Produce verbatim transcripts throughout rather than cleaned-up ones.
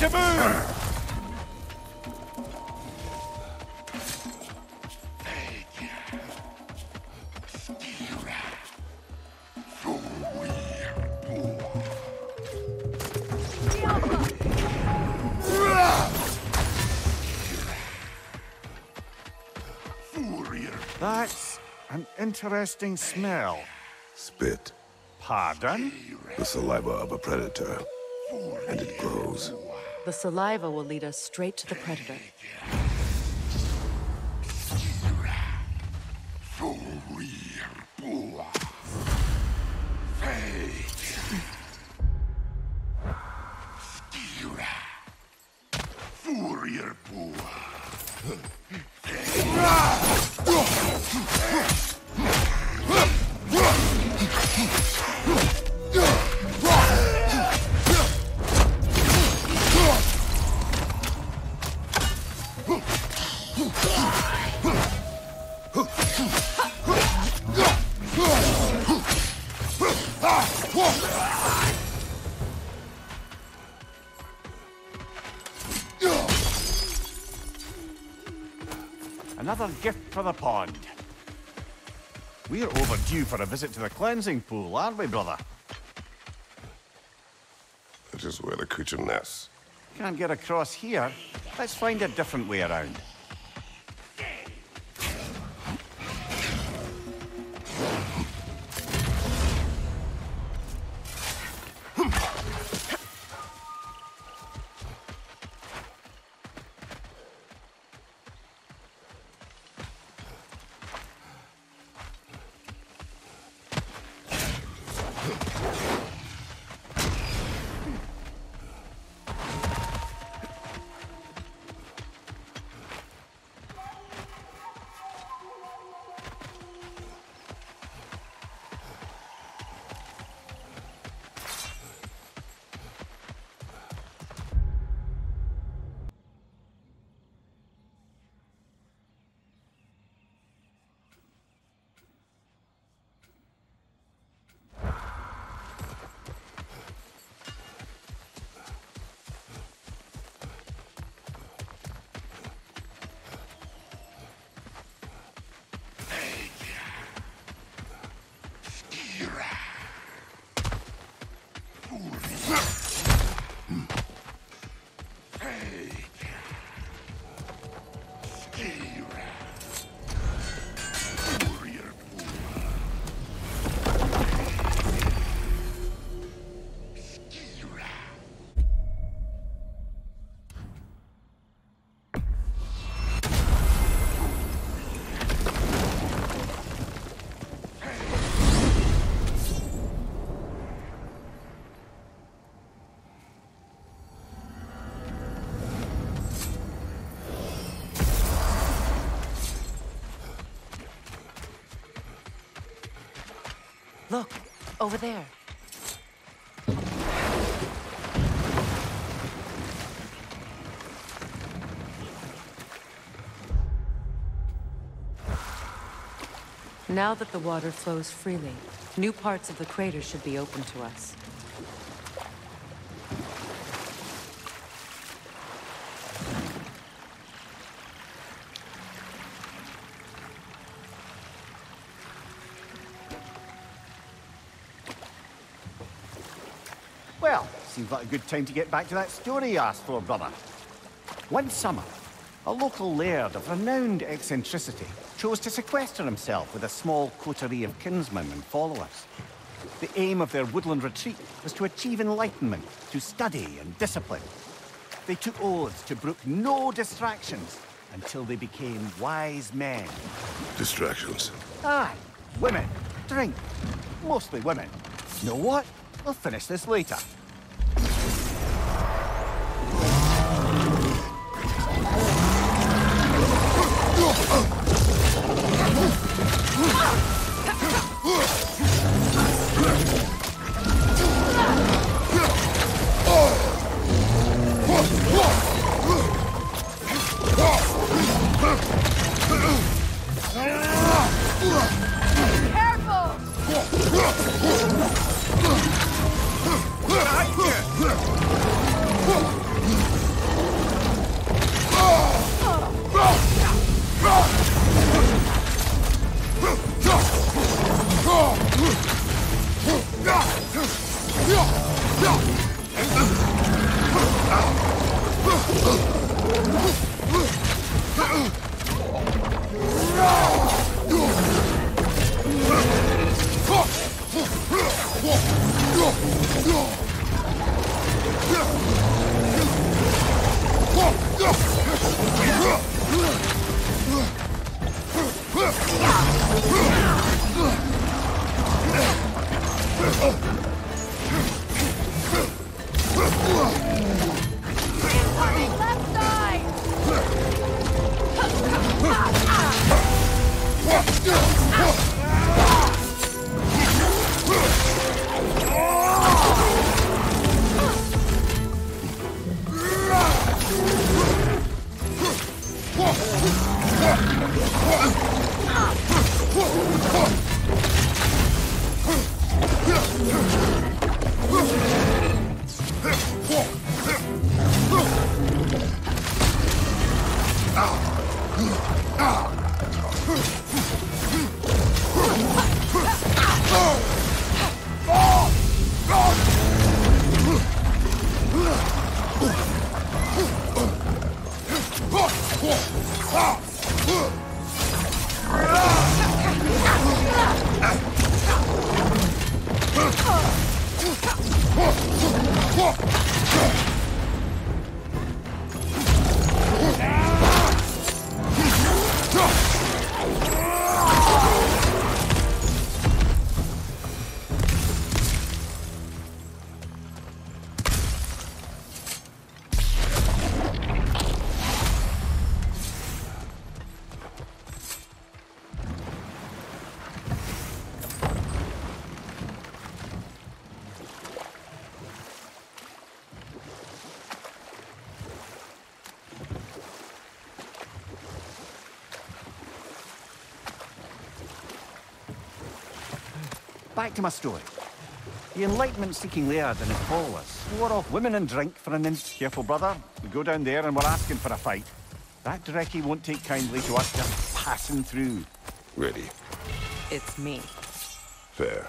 to move. That's an interesting smell. Spit. Pardon? The saliva of a predator, and it grows. The saliva will lead us straight to the predator. Another gift for the pond. We're overdue for a visit to the cleansing pool, aren't we, brother? That is where the creature nests. Can't get across here. Let's find a different way around. Look, over there. Now that the water flows freely, new parts of the crater should be open to us. Well, seems like a good time to get back to that story you asked for, brother. One summer, a local laird of renowned eccentricity chose to sequester himself with a small coterie of kinsmen and followers. The aim of their woodland retreat was to achieve enlightenment through study and discipline. They took oaths to brook no distractions until they became wise men. Distractions? Aye. Women. Drink. Mostly women. You know what? We'll finish this later. Careful! Look! Back to my story. The Enlightenment-seeking laird and his followers swore off women and drink for an instant. Careful, brother. We go down there and we're asking for a fight. That Drekki won't take kindly to us just passing through. Ready. It's me. Fair.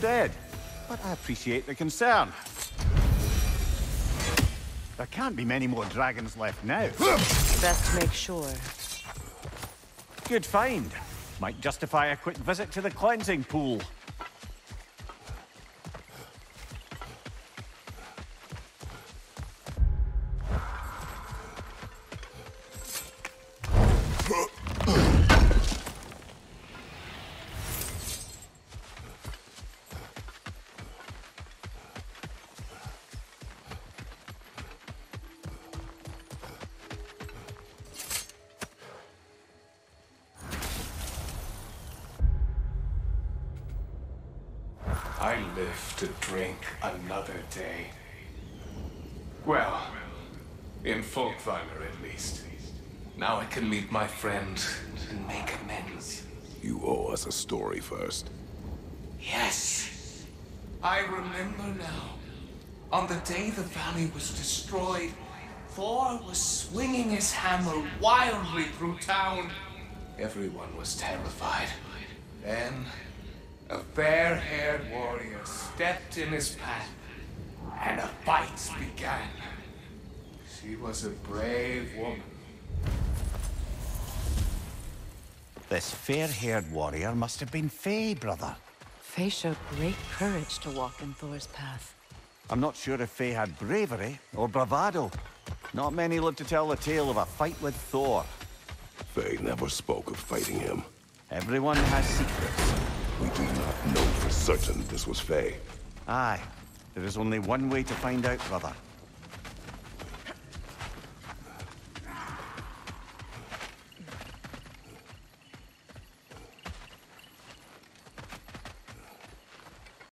Dead, but I appreciate the concern. There can't be many more dragons left now. Best make sure. Good find. Might justify a quick visit to the cleansing pool. I live to drink another day. Well, in Folkvangr at least. Now I can meet my friend and make amends. You owe us a story first. Yes. I remember now. On the day the valley was destroyed, Thor was swinging his hammer wildly through town. Everyone was terrified. Then, a fair-haired warrior stepped in his path, and a fight began. She was a brave woman. This fair-haired warrior must have been Faye, brother. Faye showed great courage to walk in Thor's path. I'm not sure if Faye had bravery or bravado. Not many lived to tell the tale of a fight with Thor. Faye never spoke of fighting him. Everyone has secrets. We do not know for certain this was Faye. Aye. There is only one way to find out, brother.